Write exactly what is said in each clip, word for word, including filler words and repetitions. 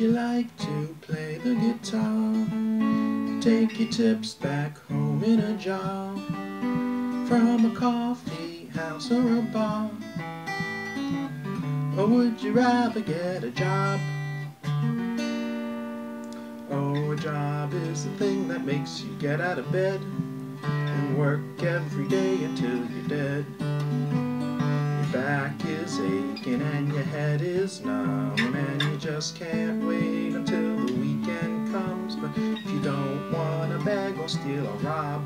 you like to play the guitar? Take your tips back home in a jar, from a coffee house or a bar. Or would you rather get a job? Oh, a job is the thing that makes you get out of bed and work every day until you're dead. Your back is aching and your head is numb, and you just can't wait until the weekend comes. But if you don't want to beg or steal or rob,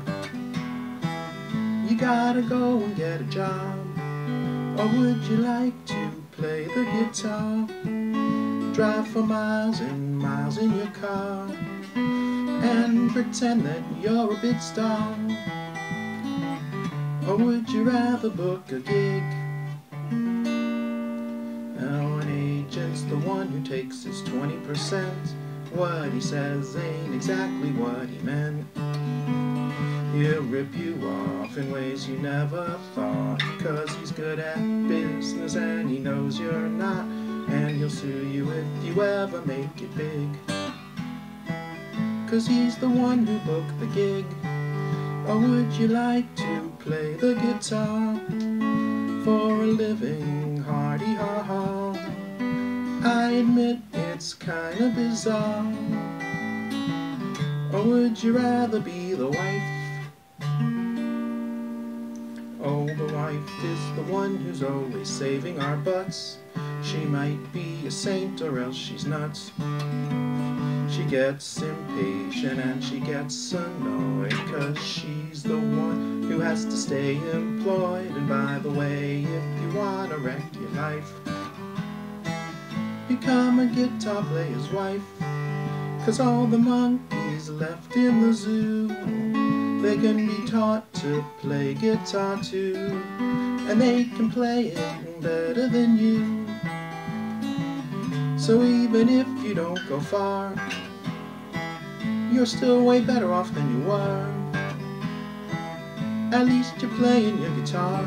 you gotta go and get a job. Or would you like to play the guitar? Drive for miles and miles in your car and pretend that you're a big star. Or would you rather book a gig? Now an agent's the one who takes his twenty percent. What he says ain't exactly what he meant. He'll rip you off in ways you never thought, because he's good at business and he knows you're not, and he'll sue you if you ever make it big, because he's the one who booked the gig. Or would you like to play the guitar for a living? Hardy ha ha, I admit it's kinda bizarre. Or would you rather be the wife? Oh, the wife is the one who's always saving our butts. She might be a saint or else she's nuts. She gets impatient and she gets annoyed, 'cause she's the one who has to stay employed. And by the way, if you wanna wreck your life, become a guitar player's wife. 'Cause all the monkeys left in the zoo, they can be taught to play guitar too, and they can play it better than you. So even if you don't go far, you're still way better off than you were. At least you're playing your guitar.